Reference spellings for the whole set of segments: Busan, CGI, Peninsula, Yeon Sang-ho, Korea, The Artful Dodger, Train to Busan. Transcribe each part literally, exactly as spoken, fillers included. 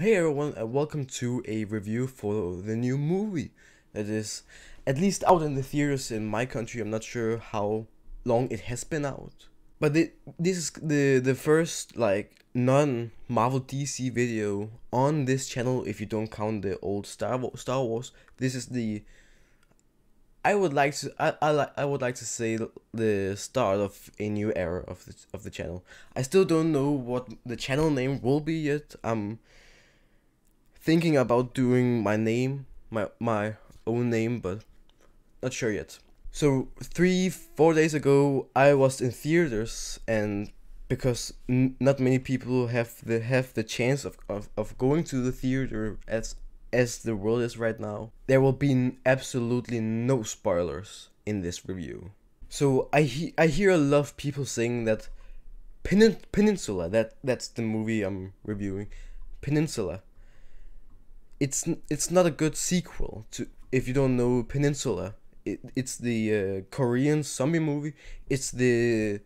Hey everyone, and welcome to a review for the new movie that is at least out in the theaters in my country. I'm not sure how long it has been out, but it, this is the the first like non-Marvel D C video on this channel. If you don't count the old Star Wars, Star Wars, this is the I would like to I I, I would like to say the start of a new era of the of the channel. I still don't know what the channel name will be yet. Um. Thinking about doing my name, my my own name, but not sure yet. So three, four days ago, I was in theaters, and because n not many people have the have the chance of, of of going to the theater as as the world is right now, there will be absolutely no spoilers in this review. So I he I hear a lot of people saying that Pen Peninsula, that that's the movie I'm reviewing, Peninsula. It's it's not a good sequel to, if you don't know Peninsula. It, it's the uh, Korean zombie movie. It's the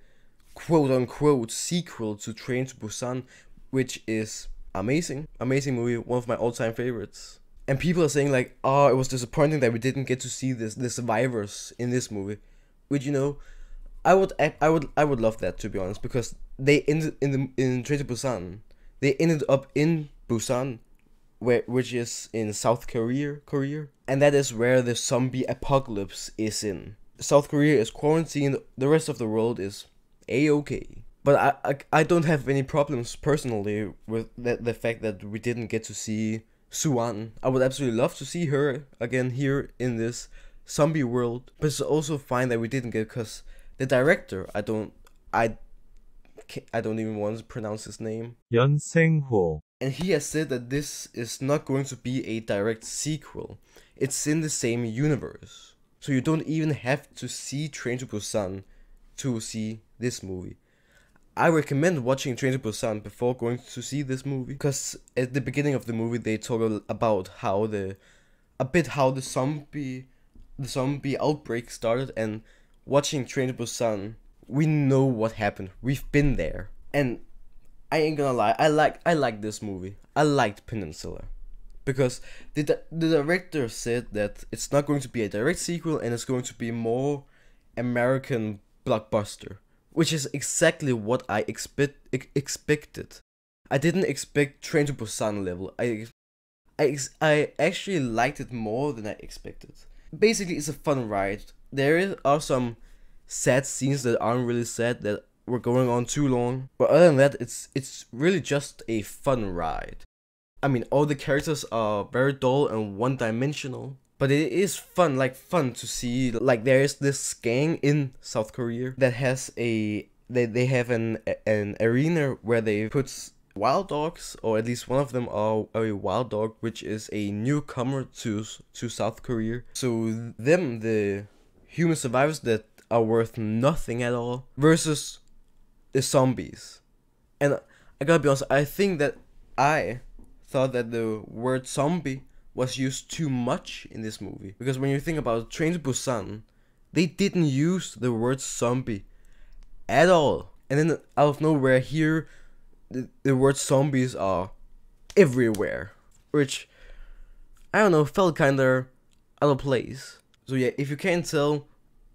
quote unquote sequel to Train to Busan, which is amazing, amazing movie, one of my all time favorites. And people are saying like, oh, it was disappointing that we didn't get to see this the survivors in this movie. Which, you know, I would I, I would I would love that, to be honest, because they ended in the in Train to Busan, they ended up in Busan, Where, which is in South Korea, Korea, and that is where the zombie apocalypse is in. South Korea is quarantined, the rest of the world is a-okay. But I, I, I don't have any problems personally with the, the fact that we didn't get to see Suan. I would absolutely love to see her again here in this zombie world, but it's also fine that we didn't get, because the director, I don't, I, I don't even want to pronounce his name. Yeon Sang-ho. And he has said that this is not going to be a direct sequel. It's in the same universe. So you don't even have to see Train to Busan to see this movie. I recommend watching Train to Busan before going to see this movie, because at the beginning of the movie they talk about how the a bit how the zombie the zombie outbreak started, and watching Train to Busan, we know what happened. We've been there. And I ain't gonna lie, I like I like this movie. I liked Peninsula, because the di the director said that it's not going to be a direct sequel and it's going to be more American blockbuster, which is exactly what I expect ex expected. I didn't expect Train to Busan level. I I ex I actually liked it more than I expected. Basically, it's a fun ride. There are some sad scenes that aren't really sad, that we're going on too long, but other than that, it's it's really just a fun ride. I mean, all the characters are very dull and one-dimensional, but it is fun, like fun to see. Like, there is this gang in South Korea that has a they they have an an arena where they put wild dogs, or at least one of them are a wild dog, which is a newcomer to to South Korea. So them, the human survivors that are worth nothing at all, versus the zombies. And I gotta be honest, I think that I thought that the word zombie was used too much in this movie, because when you think about Train to Busan, they didn't use the word zombie at all, and then out of nowhere here the, the word zombies are everywhere, which, I don't know, felt kinda out of place. So yeah, if you can't tell,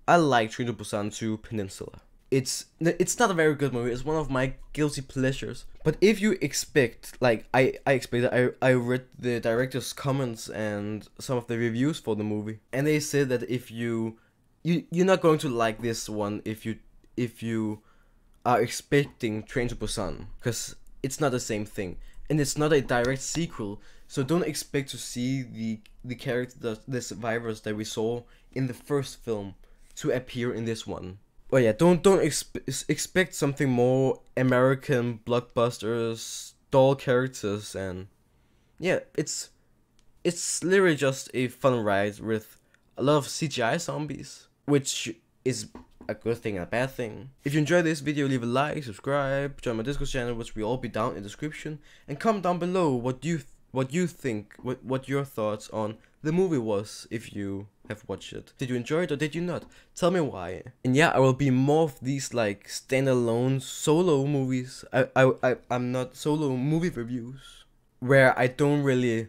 I like Train to Busan two Peninsula. It's it's not a very good movie. It's one of my guilty pleasures. But if you expect, like I I expected, I I read the director's comments and some of the reviews for the movie, and they said that if you you you're not going to like this one if you if you are expecting Train to Busan, because it's not the same thing and it's not a direct sequel. So don't expect to see the the characters, the, the survivors that we saw in the first film, to appear in this one. Well, yeah, don't don't expe expect something more American blockbusters, doll characters, and yeah, it's it's literally just a fun ride with a lot of C G I zombies, which is a good thing and a bad thing. If you enjoyed this video, leave a like, subscribe, join my Discord channel, which will all be down in the description, and comment down below what you what you think, what what your thoughts on the movie was, if you have watched it. Did you enjoy it or did you not? Tell me why. And yeah, I will be more of these like standalone solo movies. I I, I I'm not solo movie reviews. where I don't really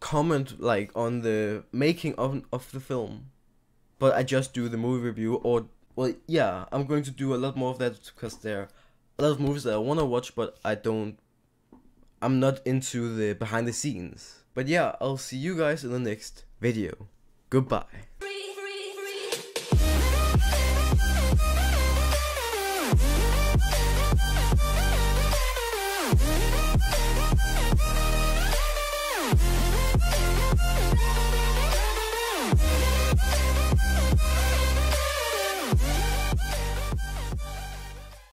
comment like on the making of of the film, but I just do the movie review. Or well, yeah, I'm going to do a lot more of that because there are a lot of movies that I want to watch, but I don't. I'm not into the behind the scenes. But yeah, I'll see you guys in the next video. Goodbye.